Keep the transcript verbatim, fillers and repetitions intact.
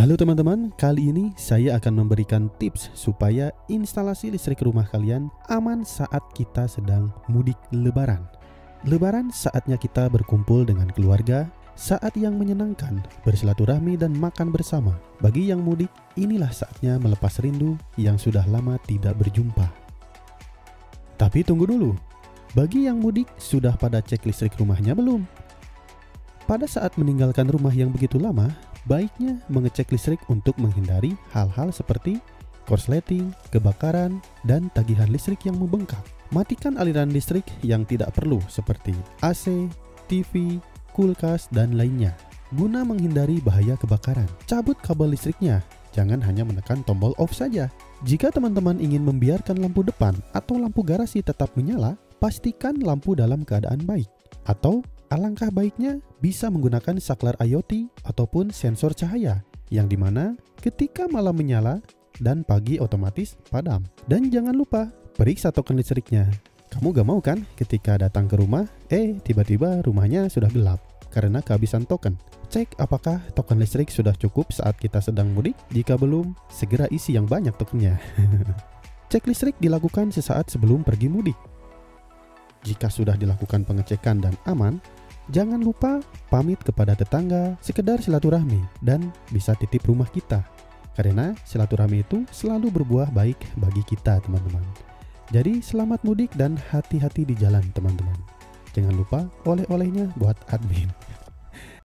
Halo teman-teman, kali ini saya akan memberikan tips supaya instalasi listrik rumah kalian aman saat kita sedang mudik lebaran. Lebaran saatnya kita berkumpul dengan keluarga, saat yang menyenangkan, bersilaturahmi dan makan bersama. Bagi yang mudik, inilah saatnya melepas rindu yang sudah lama tidak berjumpa. Tapi tunggu dulu, bagi yang mudik sudah pada cek listrik rumahnya belum? Pada saat meninggalkan rumah yang begitu lama, baiknya mengecek listrik untuk menghindari hal-hal seperti korsleting, kebakaran, dan tagihan listrik yang membengkak. Matikan aliran listrik yang tidak perlu seperti A C, T V, kulkas, dan lainnya. Guna menghindari bahaya kebakaran, cabut kabel listriknya. Jangan hanya menekan tombol off saja. Jika teman-teman ingin membiarkan lampu depan atau lampu garasi tetap menyala, pastikan lampu dalam keadaan baik. Atau alangkah baiknya bisa menggunakan saklar I o T ataupun sensor cahaya, yang dimana ketika malam menyala dan pagi otomatis padam. Dan jangan lupa periksa token listriknya. Kamu gak mau kan ketika datang ke rumah, eh tiba-tiba rumahnya sudah gelap karena kehabisan token. Cek apakah token listrik sudah cukup saat kita sedang mudik. Jika belum, segera isi yang banyak tokennya. Cek listrik dilakukan sesaat sebelum pergi mudik. Jika sudah dilakukan pengecekan dan aman, jangan lupa pamit kepada tetangga, sekedar silaturahmi, dan bisa titip rumah kita. Karena silaturahmi itu selalu berbuah baik bagi kita, teman-teman. Jadi selamat mudik dan hati-hati di jalan, teman-teman. Jangan lupa oleh-olehnya buat admin.